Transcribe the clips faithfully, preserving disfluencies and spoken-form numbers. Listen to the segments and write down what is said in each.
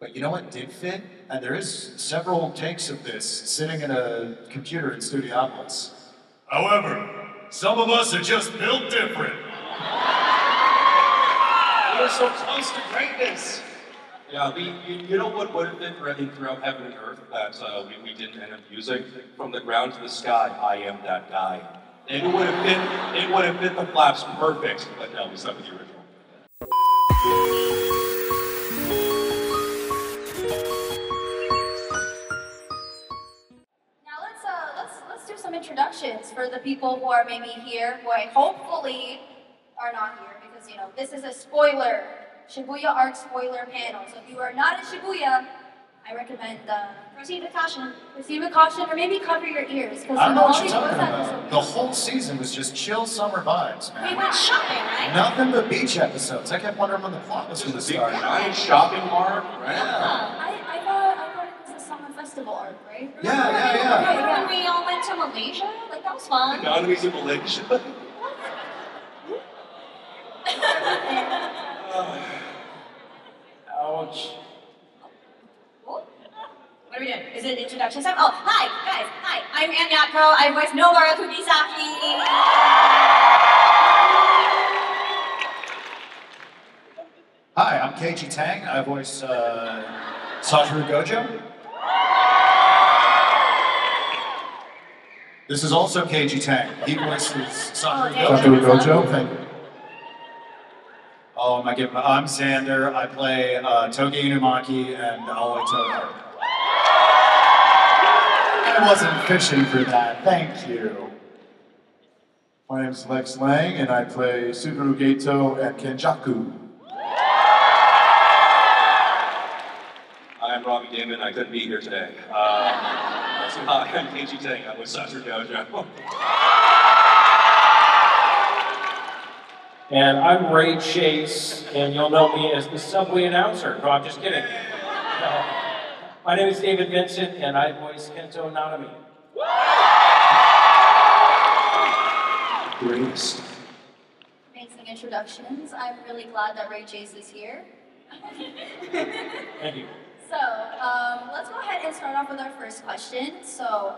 But you know what did fit? And there is several takes of this sitting in a computer in Studiopolis. However, some of us are just built different. We're so close to greatness. Yeah, the, you, you know what would have been running throughout heaven and earth that uh, we, we didn't end up using? From the ground to the sky, I am that guy. It would have fit, it would have fit the flaps perfect, but no, we stuck with the original. Introductions for the people who are maybe here, who I hopefully are not here, because you know this is a spoiler Shibuya Arc spoiler panel. So if you are not in Shibuya, I recommend uh, proceed with caution, proceed with caution, or maybe cover your ears because you know all these episodes. The whole season was just chill summer vibes, man. We went shopping, right? Nothing but beach episodes. I kept wondering when the plot was going to start. Giant shopping arc, right? Yeah. I, I thought I thought it was a summer festival arc, right? Yeah, yeah, yeah. yeah. yeah, yeah. We all went to Malaysia? Like, that was fun. No, we in Malaysia. uh, ouch. What are we doing? Is it introduction time? Oh, hi, guys. Hi, I'm Anne Yatco. I voice Nobara Kugisaki. Hi, I'm Kaiji Tang. I voice uh, Satoru Gojo. This is also Kaiji Tang. He voices Satoru Gojo. Oh, am I giving? I'm Xander. I play uh, Toge Inumaki and Aoi Toha. I wasn't fishing for that. Thank you. My name's Lex Lang, and I play Suguru Geto and Kenjaku. I'm Rob Gibbon. I couldn't be here today. Um, Hi, I'm Kaiji Tang. I'm with Satoru Gojo. And I'm Ray Chase, and you'll know me as the subway announcer. No, I'm just kidding. Uh, my name is David Vincent, and I voice Kento Nanami. Greatest. Amazing introductions. I'm really glad that Ray Chase is here. Thank you. So, um, let's go ahead and start off with our first question. So,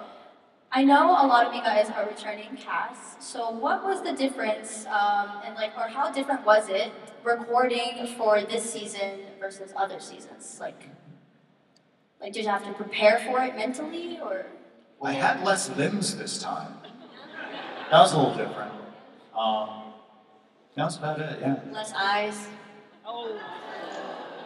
I know a lot of you guys are returning casts, so what was the difference, um, and like, or how different was it recording for this season versus other seasons? Like, like did you have to prepare for it mentally, or? I had less limbs this time. That was a little different. Um, that was about it, yeah. Less eyes. Oh.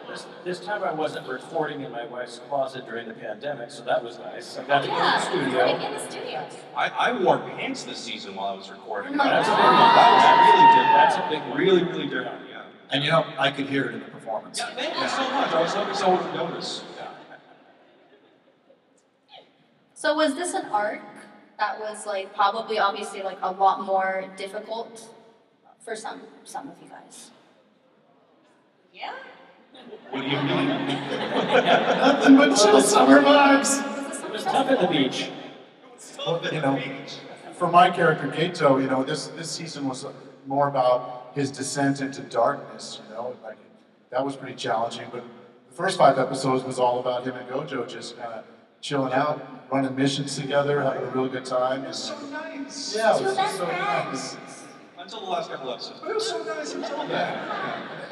This, this time I wasn't recording in my wife's closet during the pandemic, so that was nice. I got to yeah, go to the studio. In the studio. I, I wore pants this season while I was recording. Oh that's, God. A big, that was really different. That's a big one. Really, really different, yeah. And you know, I could hear it in the performance. Yeah, thank yeah. you so much. I was hoping someone would notice. Yeah. So was this an arc that was like probably obviously like a lot more difficult for some some of you guys? Yeah? What do you mean? Nothing but chill summer vibes. It was tough at the beach. Well, you know, for my character Geto, you know, this this season was more about his descent into darkness. You know, like that was pretty challenging. But the first five episodes was all about him and Gojo just kind of chilling out, running missions together, having a real good time. It was so nice. Yeah, it was so nice. Until the last couple episodes. But it was so nice until then.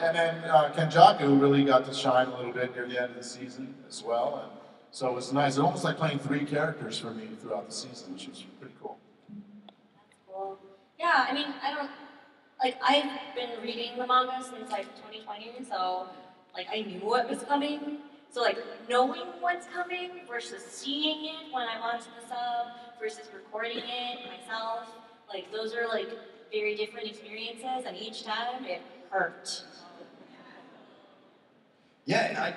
And then uh, Kenjaku really got to shine a little bit near the end of the season as well. And so it was nice. It was almost like playing three characters for me throughout the season, which was pretty cool. That's cool. Yeah, I mean, I don't, like, I've been reading the manga since, like, twenty twenty, so, like, I knew what was coming. So, like, knowing what's coming versus seeing it when I watched the sub versus recording it myself, like, those are, like, very different experiences, and each time it hurt. Yeah, I,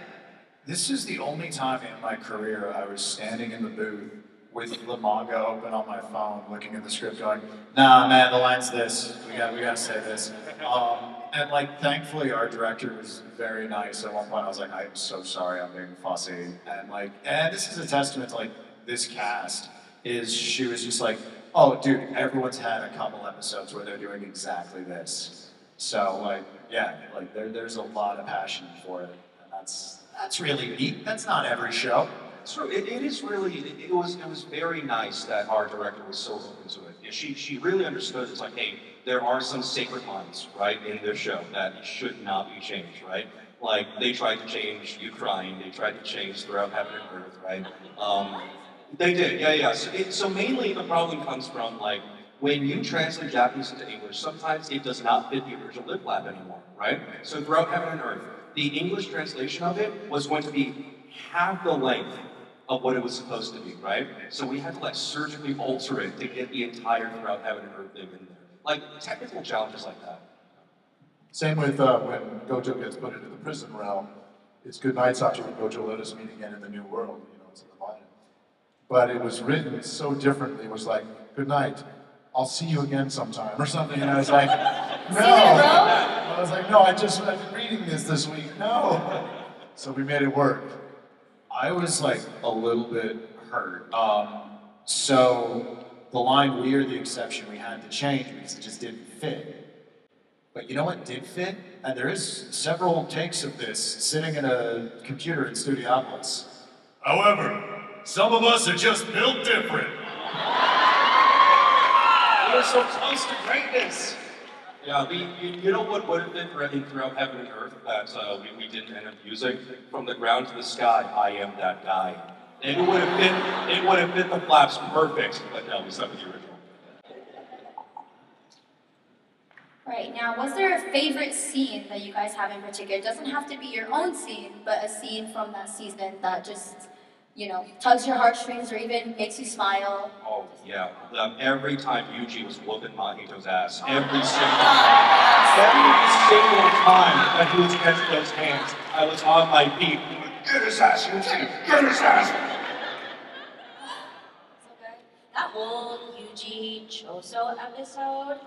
this is the only time in my career I was standing in the booth with the manga open on my phone, looking at the script, going, "Nah, man, the line's this. We got, we got to say this." Um, and like, thankfully, our director was very nice. At one point, I was like, "I'm so sorry, I'm being fussy." And like, and this is a testament to like this cast is she was just like, "Oh, dude, everyone's had a couple episodes where they're doing exactly this." So like, yeah, like there, there's a lot of passion for it. That's that's really unique. That's not every show. So it, it is really, it, it was it was very nice that our director was so open to it. You know, she, she really understood, it's like, hey, there are some sacred lines, right, in this show that should not be changed, right? Like, they tried to change you crying, they tried to change throughout heaven and earth, right? Um, they did, yeah, yeah. So, it, so mainly the problem comes from, like, when you translate Japanese into English, sometimes it does not fit the original lip lab anymore, right? So throughout heaven and earth, the English translation of it was going to be half the length of what it was supposed to be, right? So we had to, like, surgically alter it to get the entire throughout heaven and earth thing in there. Like, technical challenges like that. Same with uh, when Gojo gets put into the prison realm, it's Goodnight Satoru Gojo, let us meet again in the new world, you know, it's in the Bible. But it was written so differently, it was like, good night, I'll see you again sometime, or something, and I was like, no! I was like, no, I just, I've been reading this this week, no! So we made it work. I was like a little bit hurt. Um, so the line, we are the exception, we had to change because it just didn't fit. But you know what did fit? And there is several takes of this sitting in a computer in Studiopolis. However, some of us are just built different. We're so close to greatness. Yeah, the, you, you know what would have been threatening throughout heaven and earth that uh, we, we didn't end up using? From the ground to the sky, I am that guy. It would have fit, it would have fit the flaps perfect, but no, we stuck with the original. Right, now, was there a favorite scene that you guys have in particular? It doesn't have to be your own scene, but a scene from that season that just, you know, tugs your heartstrings or even makes you smile. Oh, yeah. Um, every time Yuji was whooping Mahito's ass. Every single time. Every single time that he was catching those hands, I was on my feet. Get his ass, Yuji! Get his ass! So good. That whole Yuji Choso episode,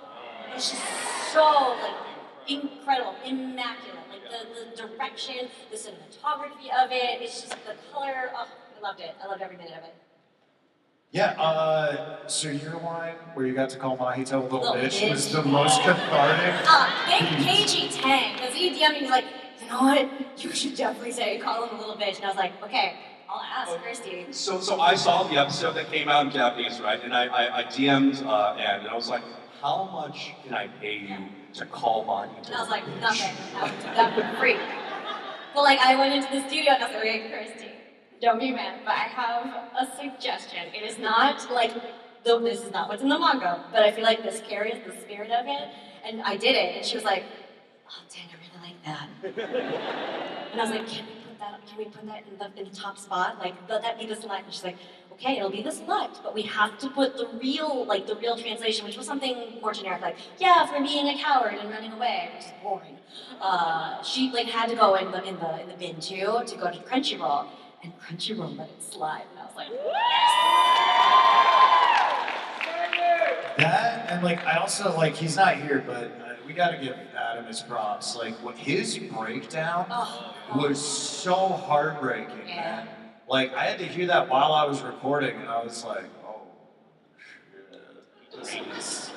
it's just so, like, incredible, immaculate. Like, the, the direction, the cinematography of it, it's just the color. Oh, I loved it. I loved every minute of it. Yeah, uh, so your line where you got to call Mahito a little, little bitch, bitch was the most cathartic. Uh, thank Kaiji Tang, because he D M'd me, he was like, you know what, you should definitely say call him a little bitch. And I was like, okay, I'll ask Christy. So, so I saw the episode that came out in Japanese, right? And I, I, I D M'd uh, Anne, and I was like, how much can I pay you to call Mahito? And I was like, nothing. That would freak. But like, I went into the studio and I was like, okay, Christy, don't be mad, but I have a suggestion. It is not like, though this is not what's in the manga, but I feel like this carries the spirit of it. And I did it, and she was like, oh, Dan, I really like that. And I was like, can we put that, can we put that in the, in the top spot? Like, let that be the select. And she's like, okay, it'll be the select, but we have to put the real, like the real translation, which was something more generic, like, yeah, for being a coward and running away, which is boring. Uh, she like had to go in the in the in the bin too to go to Crunchyroll, and Crunchyroll let it slide, and I was like, yes! That and like I also like he's not here, but uh, we got to give Adam his props. Like what his breakdown oh, was so heartbreaking, yeah. Man. Like, I had to hear that while I was recording, and I was like, oh, shit. This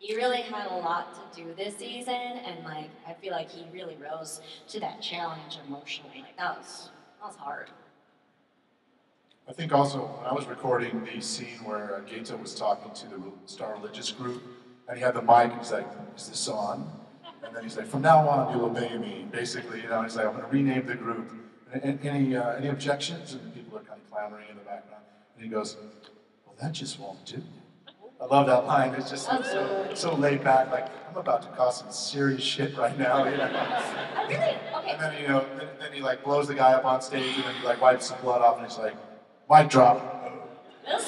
you really had a lot to do this season, and, like, I feel like he really rose to that challenge emotionally. Like, that was, that was hard. I think also, when I was recording the scene where uh, Geto was talking to the Star Religious group, and he had the mic, and he's like, is this on? And then he's like, from now on, you'll obey me, basically. You know, he's like, I'm going to rename the group. Any, uh, any objections? And people are kind of clamoring in the background. And he goes, well, that just won't do. I love that line. It's just like, so, so laid back. Like, I'm about to cause some serious shit right now. You know? I really, okay. And then, you know, then, then he like blows the guy up on stage and then he like wipes some blood off and he's like, mic drop.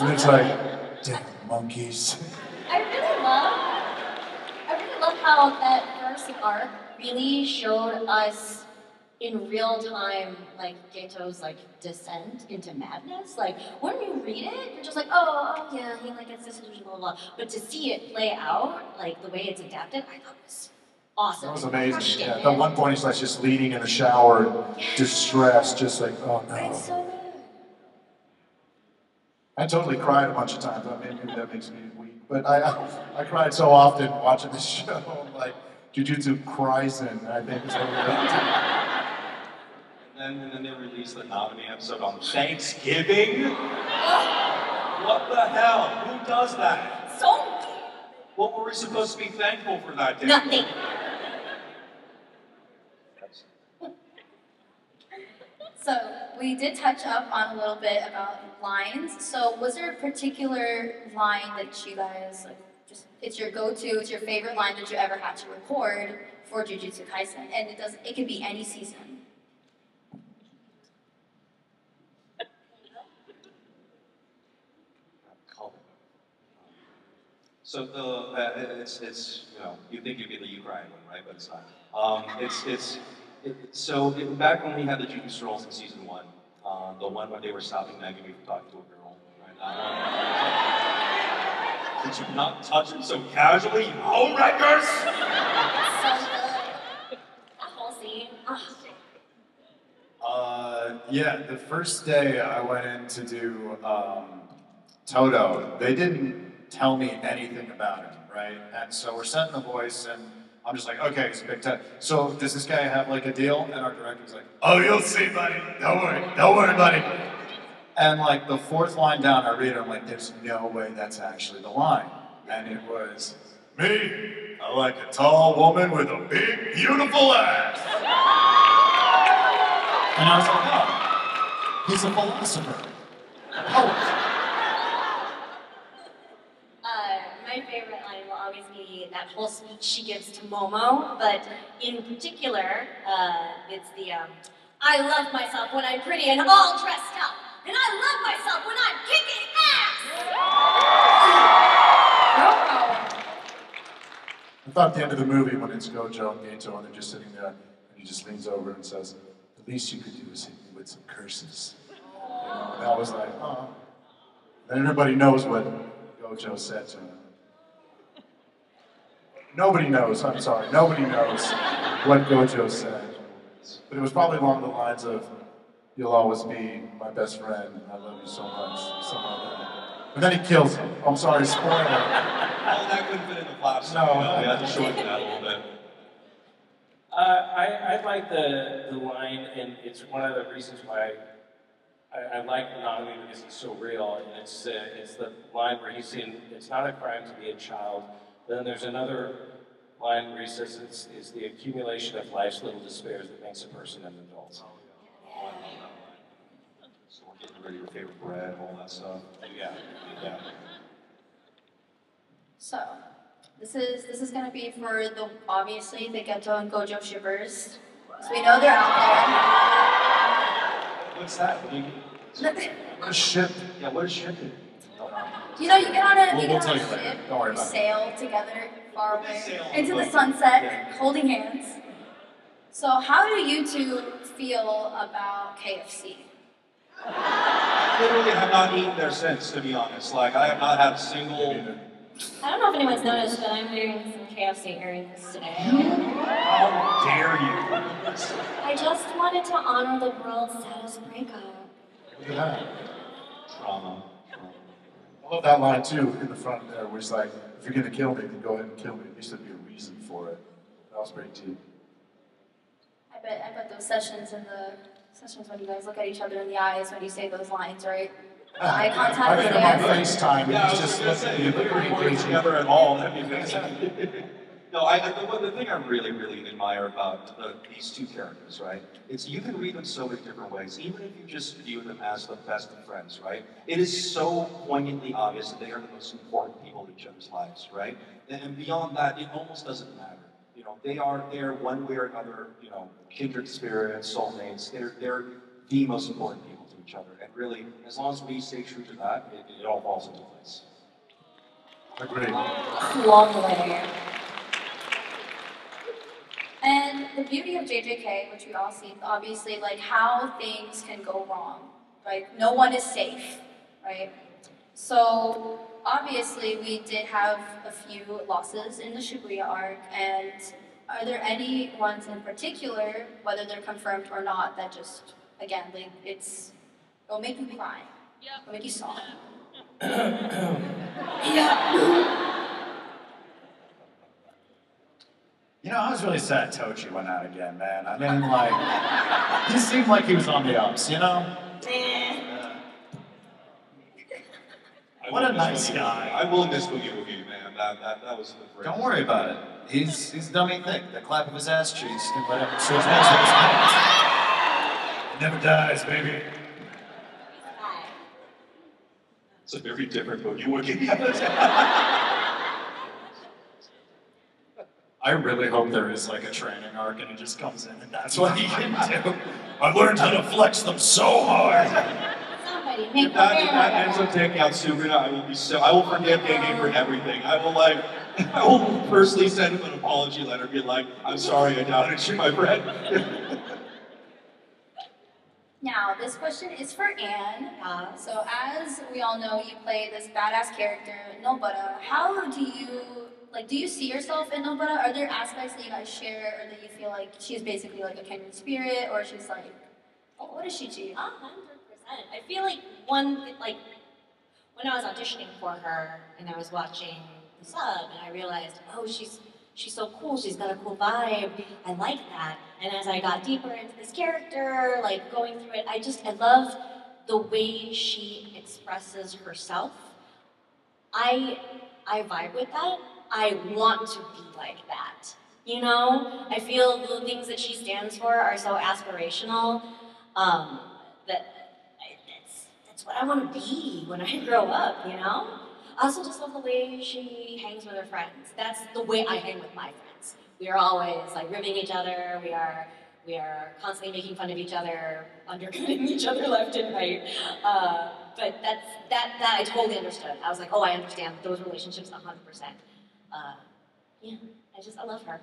And it's like, damn monkeys. I really love, I really love how that first arc really showed us in real time, like, Geto's, like, descent into madness. Like, when you read it, you're just like, oh, oh yeah, he, like, gets disillusioned, blah, blah, blah. But to see it play out, like, the way it's adapted, I thought it was awesome. That was amazing, yeah. At one point, he's, like, just leaning in the shower, yeah. Distressed, just like, oh, no. It's so good. I totally cried a bunch of times. I mean, maybe that makes me weak. But I, I, I cried so often watching this show. Like, Jujutsu Kaisen, I think is what we were doing. And then, and then they released the Nanami episode on Thanksgiving? What the hell? Who does that? Something. What were we supposed to be thankful for that day? Nothing. So, we did touch up on a little bit about lines. So, was there a particular line that you guys, like, just, it's your go-to, it's your favorite line that you ever had to record for Jujutsu Kaisen? And it does, it could be any season. So the uh, it's it's you know, you think you'd get the Ukraine one, right? But it's not. Um, it's it's it, so it, back when we had the Jujutsu roles in season one, uh, the one where they were stopping Megumi from talking to a girl. Right? Um, did you not touch him so casually, you homewreckers? So good. That whole scene. Uh, yeah, the first day I went in to do um, Todo, they didn't tell me anything about him, right? And so we're sent in the voice, and I'm just like, okay, it's a big time. So does this guy have like a deal? And our director's like, oh, you'll see, buddy. Don't worry, don't worry, buddy. And like the fourth line down, I read it, I'm like, there's no way that's actually the line. And it was, me, I like a tall woman with a big, beautiful ass. And I was like, oh, he's a philosopher. Oh. My favorite line will always be that whole speech she gives to Momo, but in particular, uh, it's the, um, I love myself when I'm pretty and all dressed up, and I love myself when I'm kicking ass! I thought the end of the movie when it's Gojo and Geto and they're just sitting there, and he just leans over and says, the least you could do is hit me with some curses. You know, and I was like, oh. Then everybody knows what Gojo said to him. Nobody knows, I'm sorry, nobody knows what Gojo said. But it was probably along the lines of, you'll always be my best friend, I love you so much, something like that. But then he kills him. I'm sorry, spoiler. Well, that couldn't fit in the plot, so no, I had to shorten that a little bit. Uh, I, I like the, the line, and it's one of the reasons why I, I like Nanami because it's so real, and it's, uh, it's the line where he's in, it's not a crime to be a child. Then there's another line where he says it's, it's the accumulation of life's little despairs that makes a person an adult. Oh, yeah. Yeah. So we're getting rid of your favorite bread, all that stuff. Yeah, yeah. So, this is this is gonna be for the obviously the Geto and Gojo shivers. So we know they're out there. What's that? What is ship? Yeah, what is shipping? You know, you get on a, we'll, you get we'll on a ship, or you sail it. Together, far away, sail into the sunset, yeah. Holding hands. So how do you two feel about K F C? I literally have not eaten there since, to be honest. Like, I have not had a single... I don't know if anyone's noticed, but I'm wearing some K F C earrings today. How dare you! I just wanted to honor the world's saddest breakup. Look at that. Trauma. I love that line too in the front there, which is like, if you're going to kill me, then go ahead and kill me. At least there'd be a reason for it. That was pretty deep. I bet, I bet those sessions in the sessions when you guys look at each other in the eyes when you say those lines, right? Uh, eye contact. I think about FaceTime. Yeah, it's just let's say if we were recording together at all, that'd be amazing. No, I, the, the thing I really, really admire about the, these two characters, right, is you can read them so many different ways, even if you just view them as the best of friends, right? It is so poignantly obvious that they are the most important people in each other's lives, right? And, and beyond that, it almost doesn't matter. You know, they are there one way or another, you know, kindred spirits, soulmates. They're, they're the most important people to each other. And really, as long as we stay true to that, it, it all falls into place. Agreed. Long way. And the beauty of J J K, which we all see, obviously, like how things can go wrong, right? No one is safe, right? So obviously we did have a few losses in the Shibuya arc, and are there any ones in particular, whether they're confirmed or not, that just, again, like it's, it'll make you cry, yep. It'll make you sob. Yeah. You know, I was really sad Toji went out again, man. I mean, like, he seemed like he was on the ups, you know? Yeah. What a nice guy. I will miss Boogie Woogie, man. That, that, that was the great. Don't worry about it. He's, he's dummy thick. The clap of his ass cheeks and whatever. So his ass was never dies, baby. It's a very different Boogie Woogie. I really hope there is like a training arc and he just comes in and that's what he can do. I learned how to flex them so hard. Somebody make if that, if that ends up taking out Suguru, I will be so I will forgive Gengi for everything. I will like I will personally send him an apology letter, be like, I'm sorry I doubted you, my friend. Now, this question is for Anne. Uh, so as we all know, you play this badass character, Nobara. How do you, like, do you see yourself in Nobara? Are there aspects that you guys share or that you feel like she's basically like a kindred spirit or she's like, oh, what is she to you? one hundred percent. I feel like one, like, when I was auditioning for her and I was watching the sub and I realized, oh, she's, she's so cool, she's got a cool vibe, I like that. And as I got deeper into this character, like going through it, I just, I love the way she expresses herself. I, I vibe with that. I want to be like that, you know? I feel the things that she stands for are so aspirational um, that I, that's, that's what I want to be when I grow up, you know? I also just love the way she hangs with her friends. That's the way I hang with my friends. We are always like ribbing each other. We are we are constantly making fun of each other, undercutting each other left and right. Uh, but that's that that I totally understood. I was like, oh, I understand those relationships one hundred percent. Uh, yeah, I just I love her.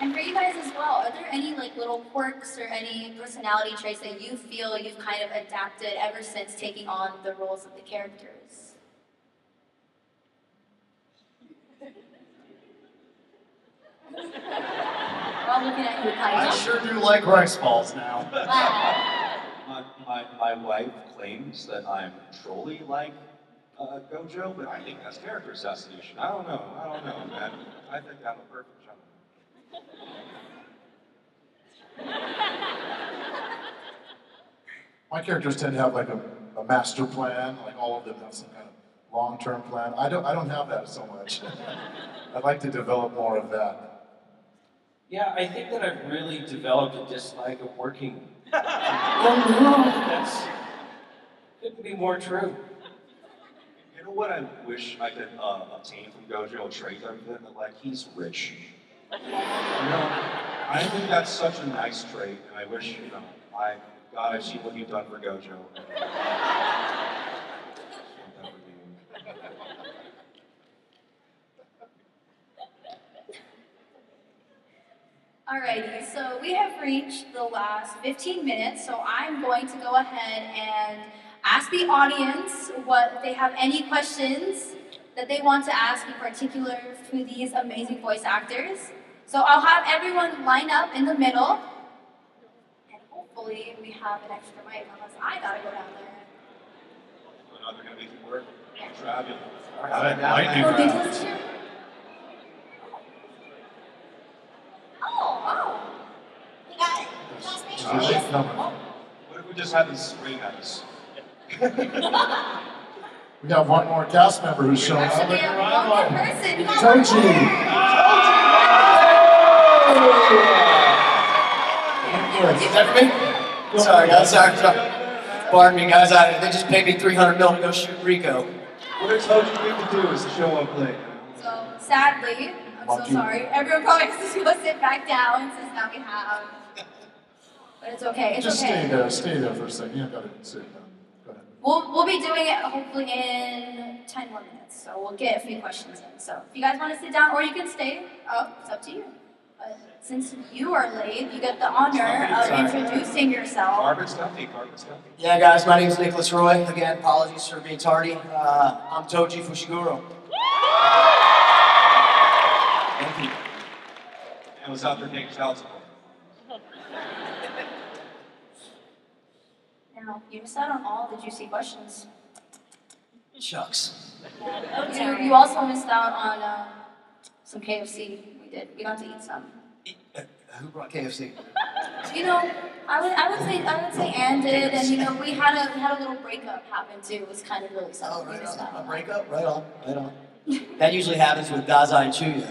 And for you guys as well, are there any like little quirks or any personality traits that you feel you've kind of adapted ever since taking on the roles of the characters? We're all looking at you, Kaiji. I sure do like rice balls now. Wow. my, my, my wife claims that I'm trolly like uh, Gojo, but I think that's character assassination. I don't know. I don't know, man. I think I'm a perfect gentleman. My characters tend to have like a, a master plan. Like all of them have some kind of long-term plan. I don't. I don't have that so much. I'd like to develop more of that. Yeah, I think that I've really developed a dislike of working. That's couldn't be more true. You know what I wish I could uh, obtain from Gojo? A trait of him, like he's rich. You know, I think that's such a nice trait, and I wish, you know, I, God, I've seen what you've done for Gojo. Alrighty, so we have reached the last fifteen minutes, so I'm going to go ahead and ask the audience what, if they have any questions that they want to ask in particular to these amazing voice actors. So I'll have everyone line up in the middle. And hopefully we have an extra mic, unless I gotta go down there. Oh, no, they're gonna make it work. Yeah. Fabulous. All right, now. Oh, wow. We got it. What if we just had them scream at us? We got one more cast member who's showing up. Actually, we have one more person. Toji. Sorry guys, sorry for pardon me guys, I, they just paid me three hundred mil to go shoot Rico. What I told you we could do is show up late. So, sadly, I'm so sorry, everyone probably has to go sit back down since now we have, but it's okay, it's just okay. Just stay there, stay there for a second, you don't gotta sit down, go ahead. We'll, we'll be doing it hopefully in ten more minutes, so we'll get a few questions in, so if you guys want to sit down or you can stay, oh, it's up to you. But since you are late, you get the honor of introducing yourself. Carpet's comfy, carpet's comfy. Yeah, guys, my name is Nicholas Roy. Again, apologies for being tardy. Uh, I'm Toji Fushiguro. Thank you. I was out there taking child support. Now, you missed out on all the juicy questions. Shucks. Oh, dude, you also missed out on uh, some K F C. We did. We got to eat some. Eat, uh, who brought K F C? You know, I would, I would say, I would say Anne did, and you know, we had a, we had a little breakup happen too. It was kind of really sad. Oh, right on. A breakup, right on, right on. That usually happens with Dazai and Chuya.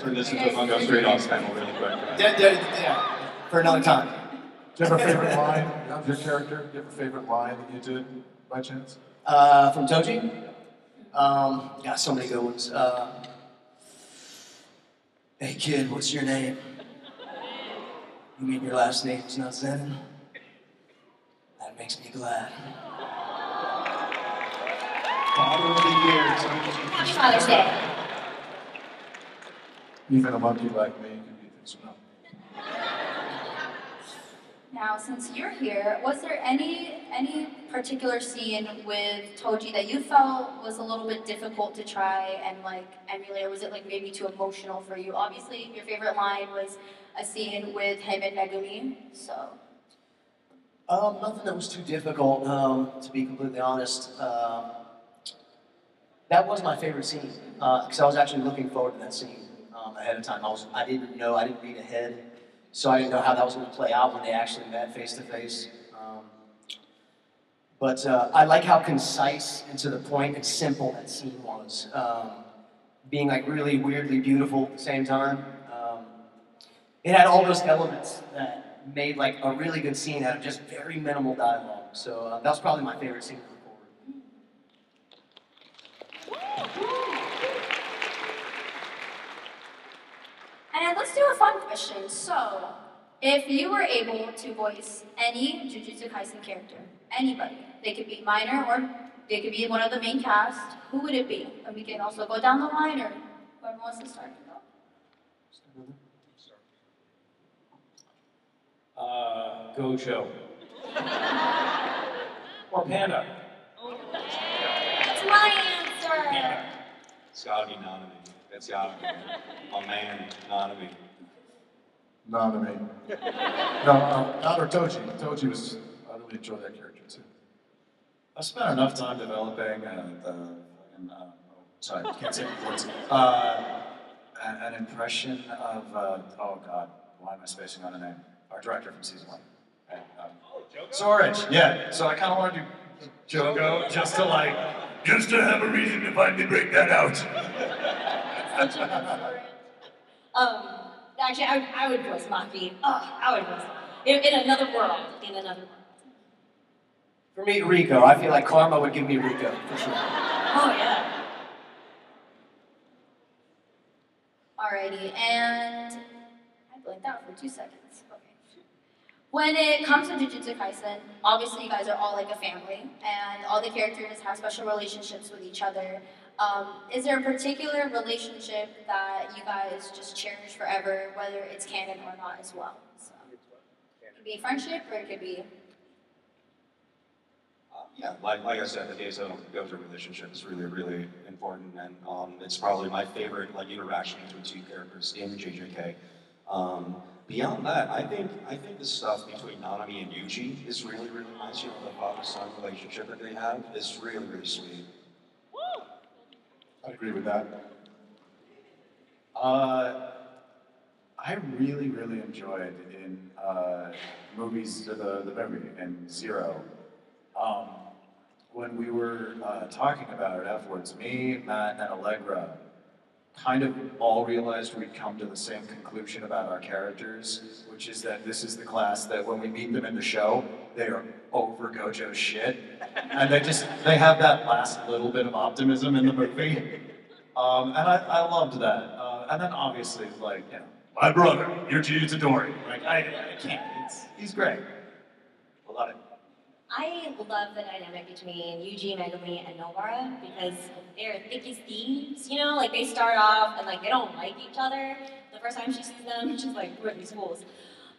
Turn this into a Bungo Stray Dogs panel really quick. Yeah, yeah, yeah. For another time. Do you have a favorite line of your character? Do you have a favorite line that you did by chance? Uh, from Toji? Um, yeah, so many good ones. Uh, hey kid, what's your name? You mean your last name is not Zen? That makes me glad. Father of the year, so happy Father's Day. Even a monkey like me can do things well. Now, since you're here, was there any any particular scene with Toji that you felt was a little bit difficult to try and like emulate, or was it like maybe too emotional for you? Obviously, your favorite line was a scene with him and Megumi, so. Um, nothing that was too difficult, um, to be completely honest. Uh, that was my favorite scene, because uh, I was actually looking forward to that scene um, ahead of time. I was, I didn't know, I didn't read ahead. So I didn't know how that was going to play out when they actually met face-to-face. Um, but uh, I like how concise and to the point and simple that scene was. Um, being like really weirdly beautiful at the same time. Um, it had all those elements that made like a really good scene out of just very minimal dialogue. So uh, that was probably my favorite scene. And let's do a fun question. So, if you were able to voice any Jujutsu Kaisen character, anybody, they could be minor or they could be one of the main cast, who would it be? And we can also go down the line, or whoever wants to start. Uh, Gojo. Or Panda. Oh. That's my answer. Panda. It's gotta be Nanami. That's the option. My man, Nanami. Nanami. No, um, not or Toji. Toji was, I really enjoyed that character too. I spent enough time developing uh, the, and, uh, sorry, can't say the words, uh, an, an impression of, uh, oh God, why am I spacing on a name? Our director from season one. And, um, oh, Jogo? Sorage, yeah. So I kind of want to do Jogo just to like, just to have a reason to finally break that out. um, actually, I, I would voice Maki. Oh, I would voice in, in another world. In another world. For me, Rico. I feel like karma would give me Rico, for sure. Oh, yeah. Alrighty, and I blinked out for two seconds. Okay. When it comes to Jujutsu Kaisen, obviously you guys are all like a family, and all the characters have special relationships with each other. Um, is there a particular relationship that you guys just cherish forever, whether it's canon or not as well? So, it could be friendship, or it could be... Uh, yeah, like, like I said, the Dazo-Gojo relationship is really, really important, and um, it's probably my favorite like interaction between two characters in J J K. Um, beyond that, I think I think the stuff between Nanami and Yuji is really, really nice. You know, the father-son relationship that they have is really, really sweet. I agree with that. Uh, I really, really enjoyed in uh, movies, the, the memory, and Zero. Um, when we were uh, talking about it afterwards, me, Matt, and Allegra kind of all realized we'd come to the same conclusion about our characters, which is that this is the class that when we meet them in the show, they are over Gojo's shit, and they just, they have that last little bit of optimism in the movie, um, and I, I loved that, uh, and then obviously, like, you know, my brother, you're Jujutadori, like, I, I can't, it's, he's great, I love it. I love the dynamic between Yuji, Megumi, and Nobara, because they're thick as thieves, you know? Like, they start off and, like, they don't like each other. The first time she sees them, she's like, who are these fools?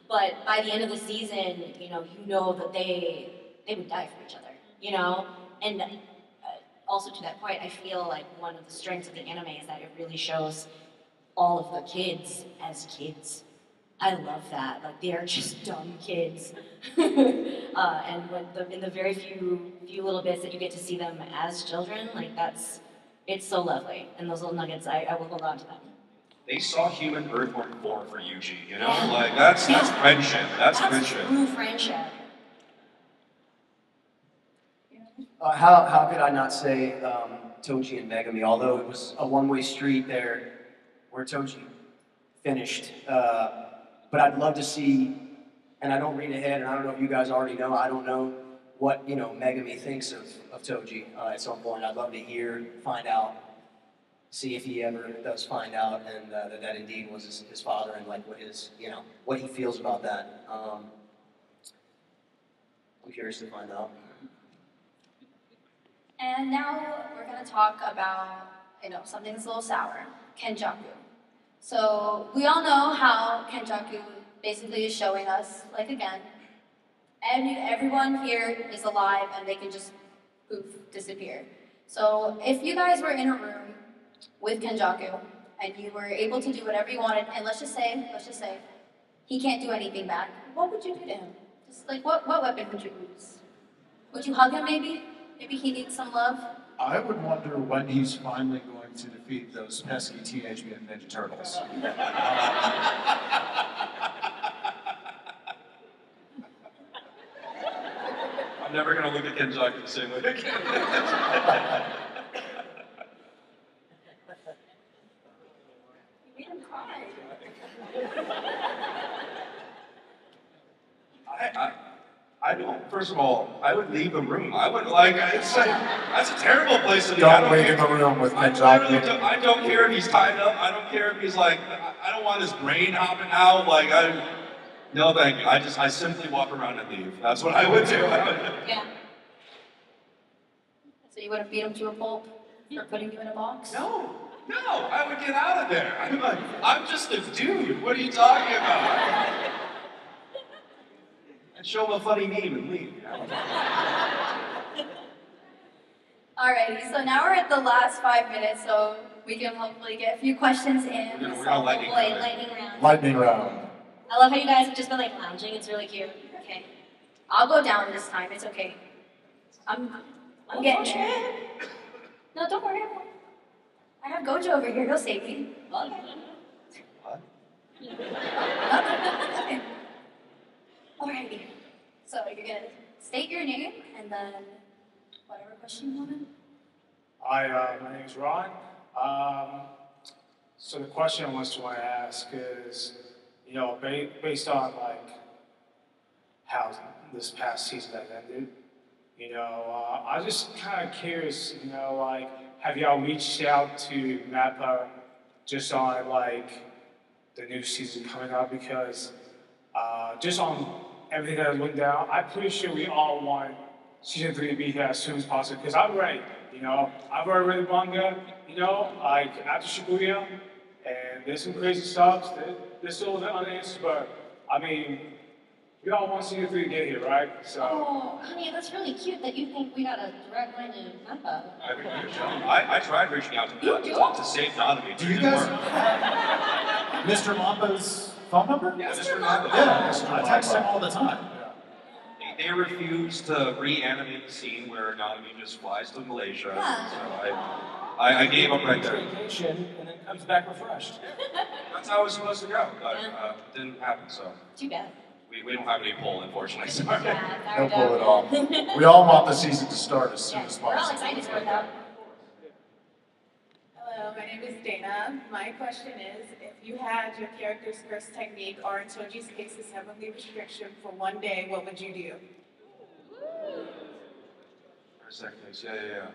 But by the end of the season, you know, you know that they, they would die for each other, you know? And uh, also to that point, I feel like one of the strengths of the anime is that it really shows all of the kids as kids. I love that. Like, they are just dumb kids. uh, and when the, in the very few few little bits that you get to see them as children, like, that's, it's so lovely. And those little nuggets, I, I will hold on to them. They saw human earthworm form for Yuji, you know? Yeah. Like, that's, that's yeah. friendship. That's, that's friendship. True friendship. Uh, how, how could I not say um, Toji and Megumi, although it was a one-way street there where Toji finished. Uh, but I'd love to see, and I don't read ahead, and I don't know if you guys already know, I don't know what, you know, Megumi thinks of, of Toji uh, at some point. I'd love to hear, find out, see if he ever does find out, and uh, that that indeed was his, his father, and like what his, you know, what he feels about that. Um, I'm curious to find out. And now we're going to talk about, you know, something that's a little sour, Kenjaku. So we all know how Kenjaku basically is showing us, like again, and everyone here is alive and they can just poof, disappear. So if you guys were in a room with Kenjaku and you were able to do whatever you wanted, and let's just say, let's just say, he can't do anything back, what would you do to him? Just like, what, what weapon would you use? Would you hug him maybe? Maybe he needs some love. I would wonder when he's finally going to defeat those pesky Teenage Mutant Ninja Turtles. I'm never going to look at Kenjaku the same way again. You made him cry. I, I, I don't, first of all, I would leave the room. I would, like, it's like, that's a terrible place to be. Don't wait in the room with Kenjaku. I don't care if he's tied up. I don't care if he's like, I don't want his brain hopping out. Like, I, no thank you. I just, I simply walk around and leave. That's what I would do. Yeah. So you wouldn't beat him to a pulp for putting you in a box? No, no, I would get out of there. I'm like, I'm just a dude. What are you talking about? And show him a funny meme and leave. Alrighty, so now we're at the last five minutes, so we can hopefully get a few questions in. We're so lightning, light, lightning round. Lightning round. I love how you guys have just been like lounging. It's really cute. Okay, I'll go down this time. It's okay. I'm, I'm oh, getting gosh, there. No, don't worry. I have Gojo over here. He'll save me. Okay. What? Okay. Alrighty, so you're going to state your name and then whatever question you want. Hi, uh, my name is Ron. Um, so the question I was trying to ask is, you know, ba based on like how this past season that ended, you know, uh, I was just kind of curious, you know, like, have y'all reached out to Mappa just on like the new season coming up? Because uh, just on everything that went down, I'm pretty sure we all want season three to be here as soon as possible, because I've read, you know, I've already read the manga, you know, like after Shibuya, and there's some crazy stuff, there's still unanswered, but I mean, we all want season three to get here, right? So. Oh, honey, that's really cute that you think we got a direct line to Mappa. I mean, I, I tried reaching out to Mappa to, to save Nanami. Do you guys? Mister Mappa's phone number? Yeah, Mister Mappa. Yeah, Mister Mappa. I text him all the time. Yeah. They, they refuse to reanimate the scene where Nanami just flies to Malaysia. Yeah. So I, I, I gave up right there. Vacation and then comes back refreshed. That's how it was supposed to go, but yeah. uh, it didn't happen. So too bad. We, we don't have any poll, unfortunately. Sorry. Yeah, no poll at all. We all want the season to start as soon yeah, as possible. We're all excited for that. Hello, my name is Dana. My question is, if you had your character's first technique, or in Toji's case, his heavenly restriction, for one day, what would you do? First techniques, yeah, yeah,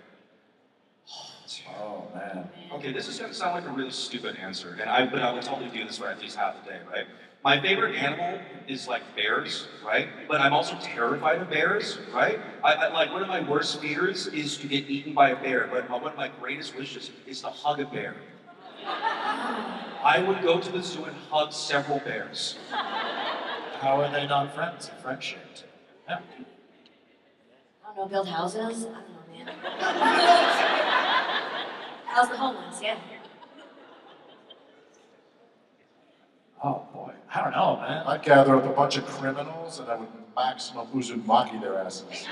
yeah. Oh, man. Okay, this is going to sound like a really stupid answer, and I, but I would totally do this for at least half a day, right? My favorite animal is like bears, right? But I'm also terrified of bears, right? I, I, like one of my worst fears is to get eaten by a bear, but my, one of my greatest wishes is to hug a bear. I would go to the zoo and hug several bears. How are they not friends? Friendshipped. Yeah. I don't know, build houses? I don't know, man. How's the homeless, yeah. Oh boy, I don't know, man. I'd gather up a bunch of criminals and I would maximum Uzumaki their asses.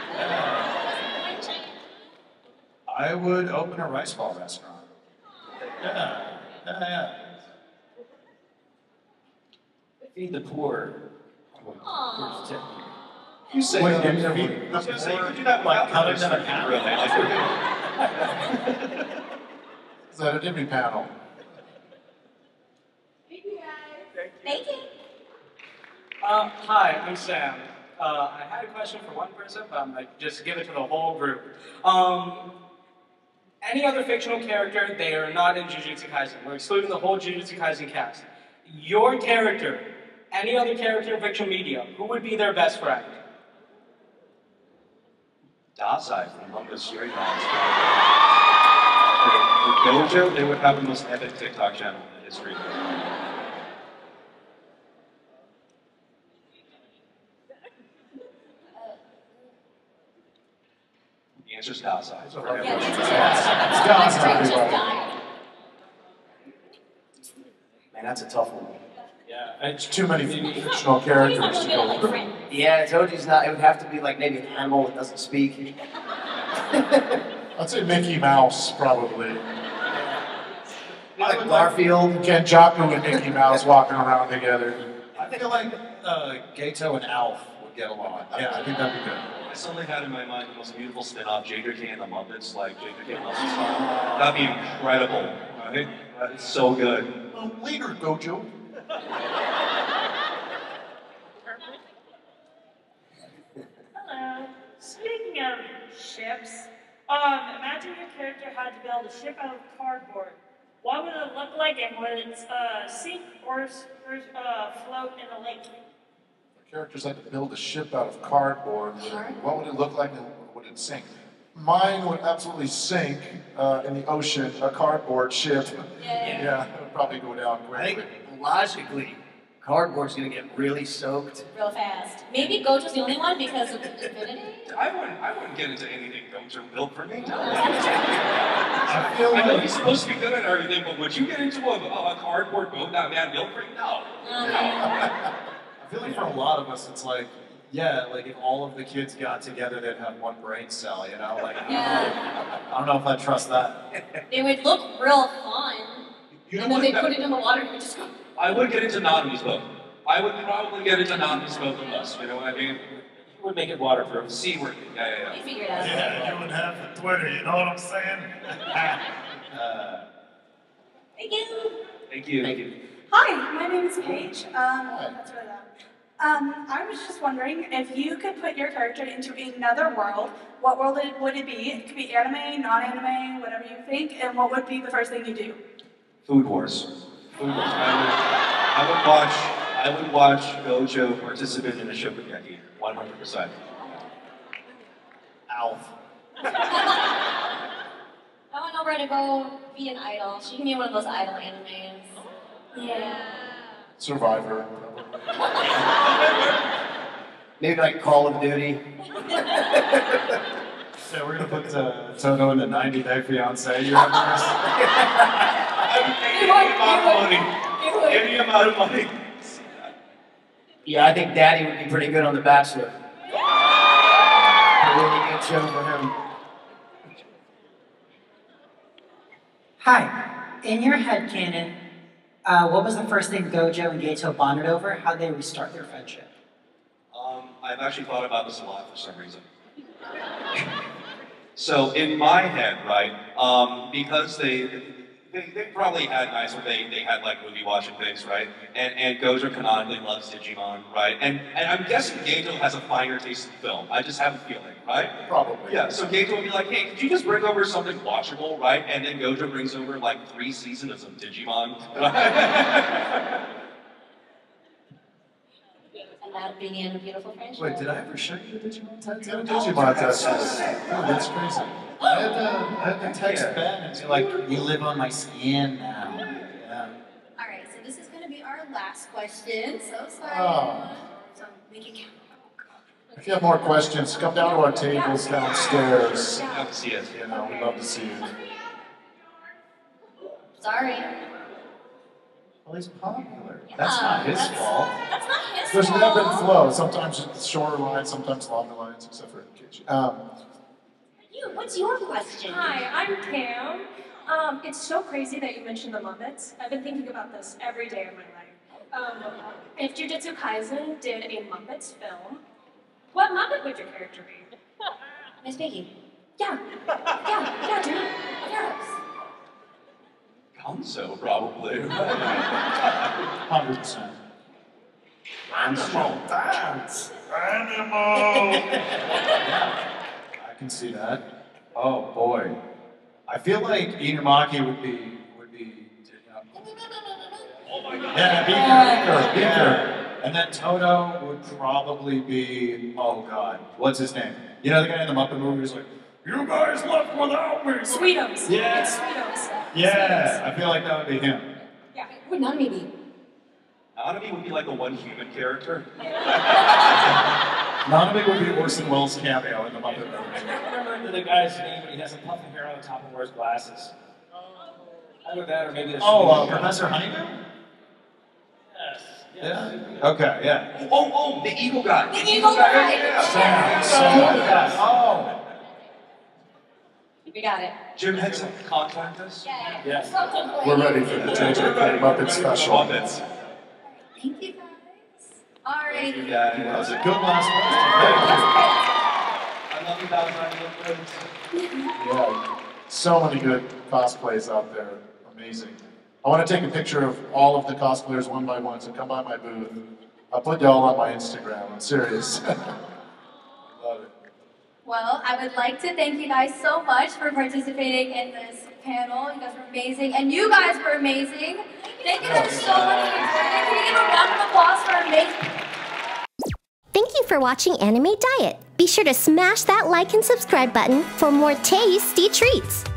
I would open a rice ball restaurant. Yeah, yeah, yeah. Feed the poor. Aww. You say Wait, you know, feed the poor. Say, you do not like colors in a panel. Is that a Demi panel? Thank you, guys. Thank you. Uh, hi, I'm Sam. Uh, I had a question for one person, but I'm going to just give it to the whole group. Um, any other fictional character, they are not in Jujutsu Kaisen. We're excluding the whole Jujutsu Kaisen cast. Your character, any other character in fictional media, who would be their best friend? Dazai from Bungo Stray Dogs. For Gojo, they would have the most epic TikTok channel in history. The answer is Dazai. It's okay. Yeah, it's Dazai. It's Dazai. Man, that's a tough one. Yeah, it's too many fictional characters to go through. Like, yeah, Toji's not. It would have to be like maybe an animal that doesn't speak. I'd say Mickey Mouse probably. Like Garfield, Kenjaku, and Mickey Mouse walking around together. I think I like uh, Geto and Alf would get along. Yeah, I think that'd be good. I suddenly had in my mind the most beautiful spin-off, J J K and the Muppets, like J J K and Muppets. That'd be incredible. Right? That's so good. Later, Gojo. Hello. Speaking of ships, um, imagine your character had to build a ship out of cardboard. What would it look like, and would it uh, sink or uh, float in a lake? Your characters had to build a ship out of cardboard. What would it look like, and would it sink? Mine would absolutely sink uh, in the ocean, a cardboard ship. Yeah, yeah, it would probably go down quickly. I think logically, cardboard's going to get really soaked. Real fast. Maybe Gojo's the only one because of infinity? I wouldn't, I wouldn't get into anything Gojo built for me. No. I feel like I know he's supposed to be good at everything, but would you get into a, a cardboard boat that man built for you? No. Okay. No. I feel like for a lot of us, it's like, yeah, like if all of the kids got together, they'd have one brain cell, you know? Like, yeah. I don't know if I trust that. They would look real fun. You know, and then they put it in the water and just go. I would get into Nanami's boat. I would probably get into Nanami's boat with us, you know what I mean? You would make it waterproof. Seaward. Yeah, yeah, yeah. You figure it out. Yeah, you would have the Twitter, you know what I'm saying? uh, Thank you. Thank you. Thank you. Hi, my name is Paige. Um, that's really loud. Um, I was just wondering, if you could put your character into another world, what world it, would it be? It could be anime, non-anime, whatever you think, and what would be the first thing you do? Food Wars. Food Wars. I would, I would watch, I would watch Gojo participate in a Shokugeki, one hundred percent. Alf. I want Nobara to go be an idol. She can be one of those idol animes. Yeah. Survivor. Maybe like Call of Duty. Yeah, we're gonna put uh, Toto in the ninety day fiance. You have yours. I would pay any amount of money. Any amount of money. Yeah, I think Daddy would be pretty good on The Bachelor. A really good show for him. Hi. In your headcanon, Uh, what was the first thing Gojo and Geto bonded over? How'd they restart their friendship? Um, I've actually thought about this a lot for some reason. So in my head, right, um, because they, they they probably had nights where they, they had like movie watching things, right? And and Gojo canonically loves Digimon, right? And and I'm guessing Geto has a finer taste in film. I just have a feeling, right? Probably. Yeah. So Geto will be like, hey, could you just bring over something watchable, right? And then Gojo brings over like three seasons of some Digimon. And that'll be in a beautiful friendship. Wait, did I ever show you the Digimon tattoo? No, Digimon tattoo. Oh, that's crazy. I had to, I had to text Ben and be like, you live on my skin now. Yeah. All right, so this is going to be our last question. So sorry. Oh. So make it count. If you have more questions, come down to our tables downstairs. We'd love to see us. You know, we'd love to see you. Sorry. Well, he's popular. Yeah, that's not his that's, fault. That's not his There's fault. There's an ebb and flow. Sometimes it's shorter lines, sometimes longer lines, except for Keiji. Um, you, what's your question? Hi, I'm Cam. Um, it's so crazy that you mentioned the Muppets. I've been thinking about this every day of my life. Um, if Jujutsu Kaisen did a Muppets film, what Muppet would your character be? Miss Piggy. Yeah. Yeah. Yeah, dude. Yeah. Hanzo, probably. one hundred percent. Animal dance! Animal! I can see that. Oh, boy. I feel like Inumaki would be... would be... Uh, oh my god! Yeah, be her, be her. And then Toto would probably be... oh god, what's his name? You know the guy in the Muppet movie who's like, "You guys left without me!" Sweetums. Yeah. It's Sweetums. Yeah, I feel like that would be him. Yeah, who would Nanami be? Nanami would be like the one human character. Nanami would be Orson Welles' cameo in the Muppet movie. I remember the guy's name, but he has a puff of hair on the top and wears glasses. Either that or maybe... oh, uh, Professor Honeyman? Yes. Yeah? Okay, yeah. Oh, oh, the evil guy. The evil guy! Yeah. So, so, oh. We got it. Jim Henson, contact us. Yeah, yeah. Yes. We're ready for the J J K Muppet special. Muppets. Thank you, guys. All right. Thank you, guys. That was a good last question. I love you, Dazai. Yeah. So many good cosplays out there. Amazing. I want to take a picture of all of the cosplayers one by one, so come by my booth. I'll put y'all on my Instagram. I'm serious. Well, I would like to thank you guys so much for participating in this panel. You guys were amazing, and you guys were amazing. Thank you guys so much for joining. Can we give a round of applause for our amazing... Thank you for watching Anime Diet. Be sure to smash that like and subscribe button for more tasty treats.